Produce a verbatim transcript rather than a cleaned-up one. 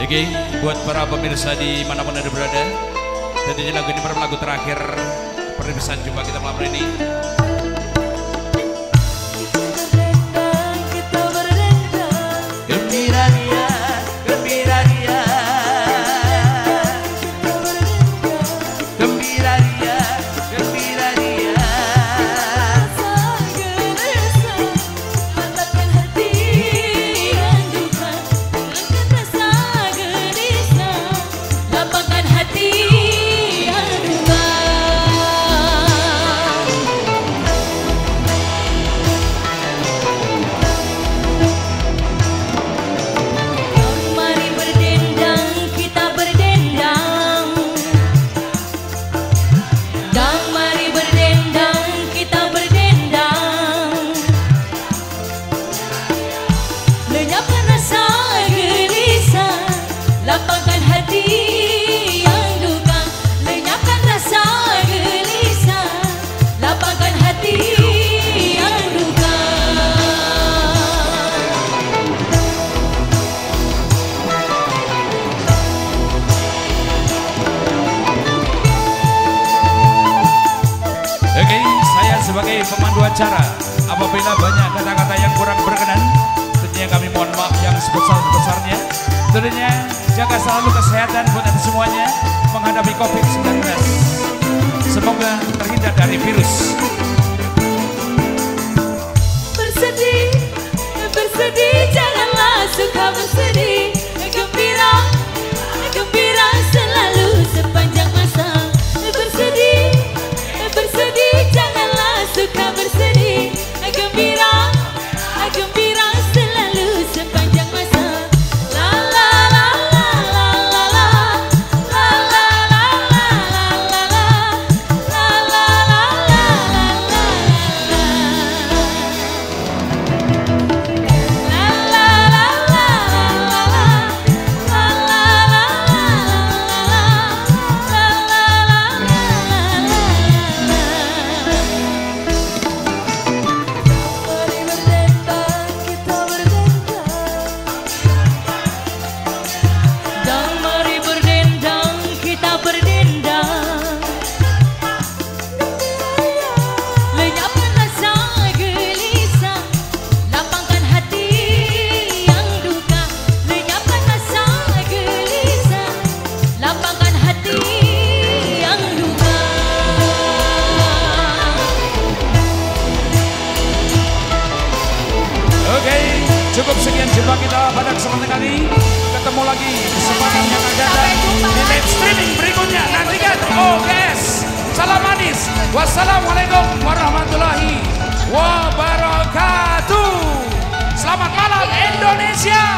Oke, buat para pemirsa di manapun ada berada, tentunya lagu ini merupakan lagu terakhir perpisahan jumpa kita malam hari ini. Sebagai pemandu acara, apabila banyak kata-kata yang kurang berkenan, tentunya kami mohon maaf yang sebesar-besarnya. Tentunya jaga selalu kesehatan buat semuanya menghadapi covid sembilan belas. Semoga terhindar dari virus. Bersedih, bersedih, janganlah suka bersedih. Gembira, gembira selalu sepanjang masa. Bersedih, bersedih, jangan suka bersedih, gembira, gembira selalu sepanjang masa. La la la la la la la la la la la la la la la la la la la. La la la la la la la la la la la la la. Cukup sekian jumpa kita pada kesempatan kali. Ketemu lagi kesempatan yang akan datang di live streaming berikutnya. Nantikan O G S. Salam manis. Wassalamualaikum warahmatullahi wabarakatuh. Selamat malam Indonesia.